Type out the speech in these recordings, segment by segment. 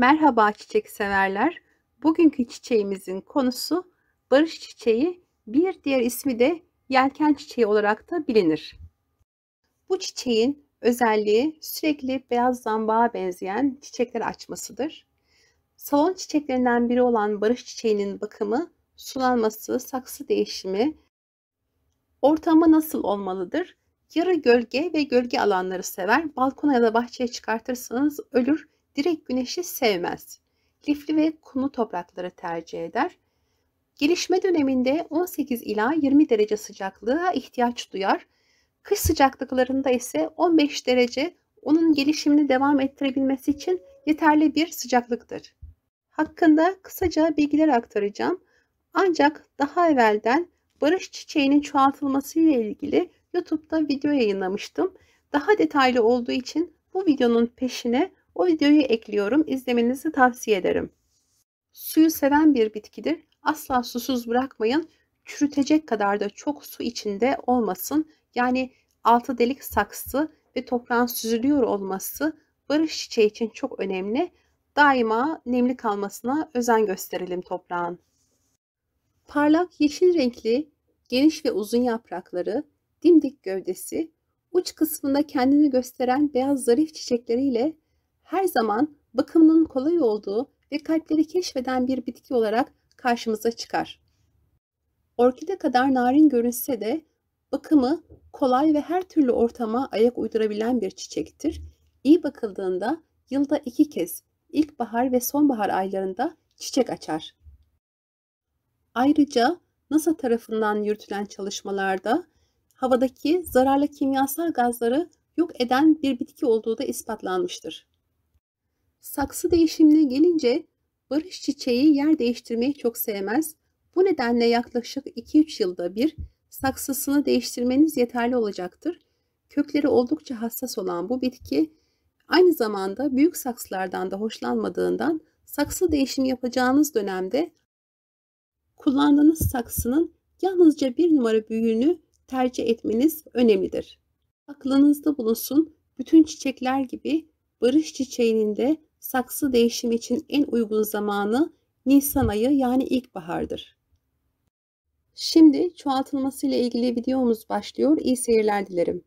Merhaba çiçek severler. Bugünkü çiçeğimizin konusu barış çiçeği, bir diğer ismi de yelken çiçeği olarak da bilinir. Bu çiçeğin özelliği sürekli beyaz zambağa benzeyen çiçekler açmasıdır. Salon çiçeklerinden biri olan barış çiçeğinin bakımı, sulanması, saksı değişimi, ortamı nasıl olmalıdır? Yarı gölge ve gölge alanları sever. Balkona ya da bahçeye çıkartırsanız ölür. Direkt güneşi sevmez. Lifli ve kumlu toprakları tercih eder. Gelişme döneminde 18 ila 20 derece sıcaklığa ihtiyaç duyar. Kış sıcaklıklarında ise 15 derece onun gelişimini devam ettirebilmesi için yeterli bir sıcaklıktır. Hakkında kısaca bilgiler aktaracağım. Ancak daha evvelden barış çiçeğinin çoğaltılması ile ilgili YouTube'da video yayınlamıştım. Daha detaylı olduğu için bu videonun peşine o videoyu ekliyorum. İzlemenizi tavsiye ederim. Suyu seven bir bitkidir. Asla susuz bırakmayın. Çürütecek kadar da çok su içinde olmasın. Yani altı delik saksı ve toprağın süzülüyor olması barış çiçeği için çok önemli. Daima nemli kalmasına özen gösterelim toprağın. Parlak yeşil renkli, geniş ve uzun yaprakları, dimdik gövdesi, uç kısmında kendini gösteren beyaz zarif çiçekleriyle her zaman bakımının kolay olduğu ve kalpleri keşfeden bir bitki olarak karşımıza çıkar. Orkide kadar narin görünse de bakımı kolay ve her türlü ortama ayak uydurabilen bir çiçektir. İyi bakıldığında yılda 2 kez, ilkbahar ve sonbahar aylarında çiçek açar. Ayrıca NASA tarafından yürütülen çalışmalarda havadaki zararlı kimyasal gazları yok eden bir bitki olduğu da ispatlanmıştır. Saksı değişimine gelince barış çiçeği yer değiştirmeyi çok sevmez. Bu nedenle yaklaşık 2-3 yılda bir saksısını değiştirmeniz yeterli olacaktır. Kökleri oldukça hassas olan bu bitki aynı zamanda büyük saksılardan da hoşlanmadığından saksı değişimi yapacağınız dönemde kullandığınız saksının yalnızca 1 numara büyüğünü tercih etmeniz önemlidir. Aklınızda bulunsun, bütün çiçekler gibi barış çiçeğinin de saksı değişimi için en uygun zamanı Nisan ayı, yani ilkbahardır. Şimdi çoğaltılması ile ilgili videomuz başlıyor. İyi seyirler dilerim.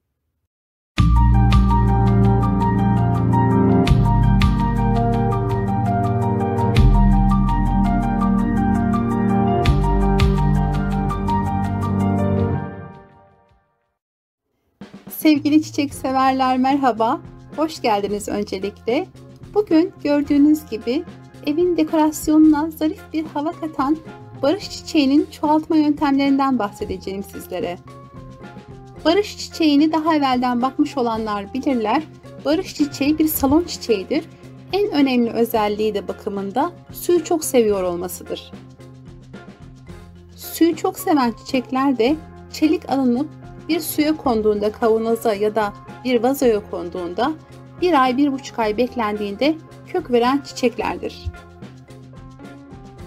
Sevgili çiçek severler, merhaba. Hoş geldiniz öncelikle. Bugün gördüğünüz gibi evin dekorasyonuna zarif bir hava katan barış çiçeğinin çoğaltma yöntemlerinden bahsedeceğim sizlere. Barış çiçeğini daha evvelden bakmış olanlar bilirler. Barış çiçeği bir salon çiçeğidir. En önemli özelliği de bakımında suyu çok seviyor olmasıdır. Suyu çok seven çiçekler de çelik alınıp bir suya konduğunda, kavanoza ya da bir vazoya konduğunda 1 ay 1,5 ay beklendiğinde kök veren çiçeklerdir.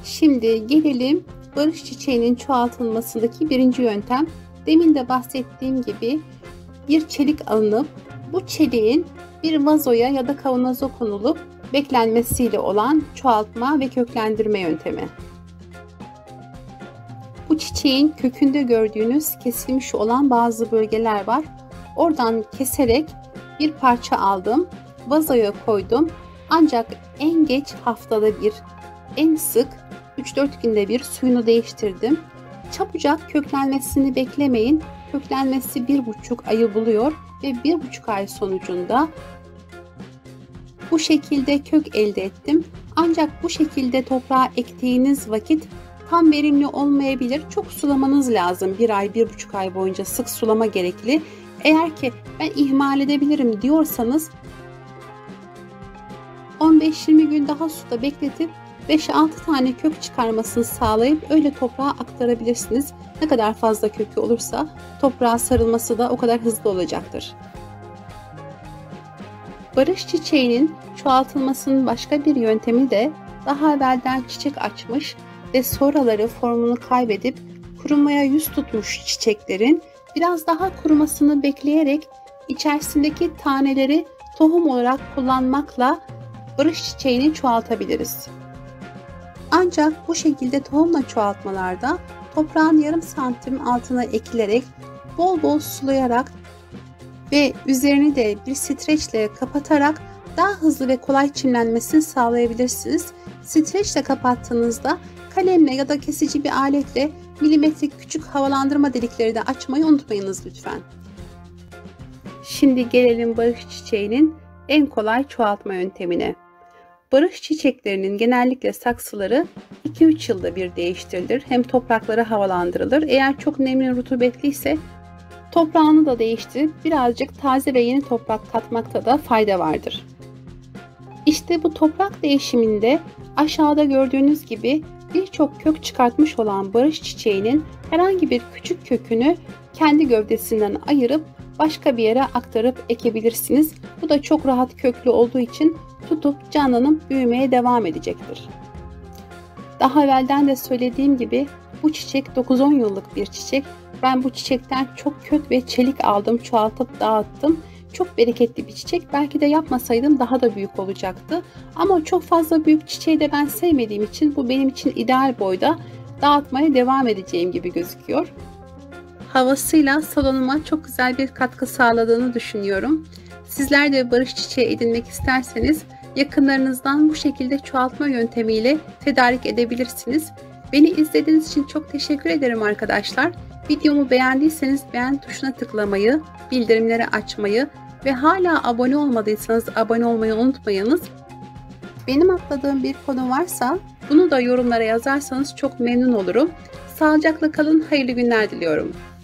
Şimdi gelelim barış çiçeğinin çoğaltılmasındaki birinci yöntem. Demin de bahsettiğim gibi bir çelik alınıp bu çeliğin bir vazoya ya da kavanoza konulup beklenmesiyle olan çoğaltma ve köklendirme yöntemi. Bu çiçeğin kökünde gördüğünüz kesilmiş olan bazı bölgeler var. Oradan keserek bir parça aldım, vazoya koydum. Ancak en geç haftada bir, en sık 3-4 günde bir suyunu değiştirdim. Çabucak köklenmesini beklemeyin. Köklenmesi 1,5 ayı buluyor ve 1,5 ay sonucunda bu şekilde kök elde ettim. Ancak bu şekilde toprağa ektiğiniz vakit tam verimli olmayabilir. Çok sulamanız lazım. 1 ay 1,5 ay boyunca sık sulama gerekli. Eğer ki ben ihmal edebilirim diyorsanız 15-20 gün daha suda bekletip 5-6 tane kök çıkarmasını sağlayıp öyle toprağa aktarabilirsiniz. Ne kadar fazla kökü olursa toprağa sarılması da o kadar hızlı olacaktır. Barış çiçeğinin çoğaltılmasının başka bir yöntemi de daha evvelden çiçek açmış ve sonraları formunu kaybedip kurumaya yüz tutmuş çiçeklerin biraz daha kurumasını bekleyerek içerisindeki taneleri tohum olarak kullanmakla barış çiçeğini çoğaltabiliriz. Ancak bu şekilde tohumla çoğaltmalarda toprağın yarım santim altına ekilerek bol bol sulayarak ve üzerini de bir streçle kapatarak daha hızlı ve kolay çimlenmesini sağlayabilirsiniz. Streçle kapattığınızda kalemle ya da kesici bir aletle milimetrik küçük havalandırma delikleri de açmayı unutmayınız lütfen. Şimdi gelelim barış çiçeğinin en kolay çoğaltma yöntemine. Barış çiçeklerinin genellikle saksıları 2-3 yılda bir değiştirilir. Hem toprakları havalandırılır. Eğer çok nemli rutubetliyse toprağını da değiştirip birazcık taze ve yeni toprak katmakta da fayda vardır. İşte bu toprak değişiminde aşağıda gördüğünüz gibi birçok kök çıkartmış olan barış çiçeğinin herhangi bir küçük kökünü kendi gövdesinden ayırıp başka bir yere aktarıp ekebilirsiniz. Bu da çok rahat köklü olduğu için tutup canlanıp büyümeye devam edecektir. Daha evvelden de söylediğim gibi bu çiçek 9-10 yıllık bir çiçek. Ben bu çiçekten çok kök ve çelik aldım, çoğaltıp dağıttım. Çok bereketli bir çiçek. Belki de yapmasaydım daha da büyük olacaktı. Ama çok fazla büyük çiçeği de ben sevmediğim için bu benim için ideal boyda, dağıtmaya devam edeceğim gibi gözüküyor. Havasıyla salonuma çok güzel bir katkı sağladığını düşünüyorum. Sizler de barış çiçeği edinmek isterseniz yakınlarınızdan bu şekilde çoğaltma yöntemiyle tedarik edebilirsiniz. Beni izlediğiniz için çok teşekkür ederim arkadaşlar. Videomu beğendiyseniz beğen tuşuna tıklamayı, bildirimleri açmayı ve hala abone olmadıysanız abone olmayı unutmayınız. Benim atladığım bir konu varsa bunu da yorumlara yazarsanız çok memnun olurum. Sağlıcakla kalın, hayırlı günler diliyorum.